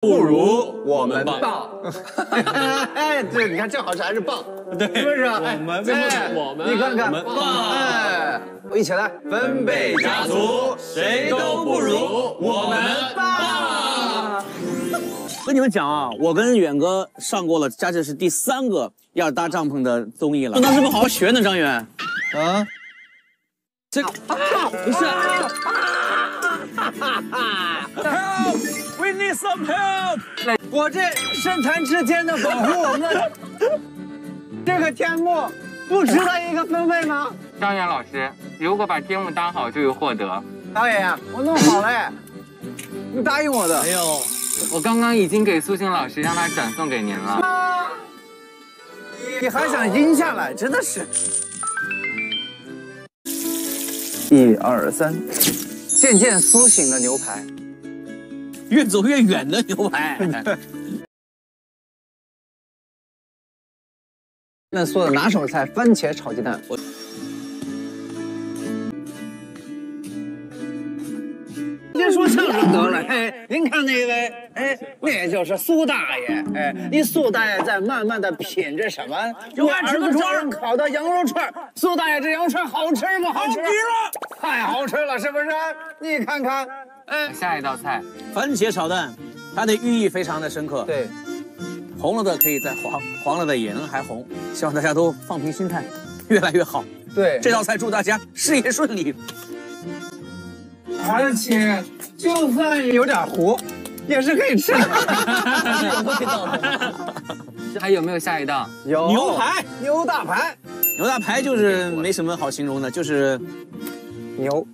不如我们棒。哎，对，你看这好像还是棒，对，是不是？我们，你看看，棒！哎，一起来，分贝家族谁都不如我们棒。跟你们讲啊，我跟远哥上过了，佳琪是第3个要搭帐篷的综艺了。那是不是好好学呢，张远？啊，这不是。 We need some help！ 我这身残志坚的保护我们这个天幕，不值得一个分贝吗？张远老师，如果把天幕搭好，就有获得。导演，我弄好了耶，你答应我的。没有，我刚刚已经给苏醒老师，让他转送给您了。你还想阴下来，真的是。1、2、3。 渐渐苏醒的牛排，越走越远的牛排。那做的拿手菜番茄炒鸡蛋。别说相声得了，哎，您看那位，哎，那就是苏大爷，哎，你苏大爷在慢慢的品着什么？我儿子桌上烤的羊肉串，苏大爷这羊肉串好吃吗？好吃了。 太好吃了，是不是？你看看，哎，下一道菜，番茄炒蛋，它的寓意非常的深刻。对，红了的可以再黄，黄了的也能还红。希望大家都放平心态，越来越好。对，这道菜祝大家事业顺利。而且，就算有点糊，也是可以吃的。还有没有下一道？有牛排，牛大排，牛大排就是没什么好形容的，就是。 牛。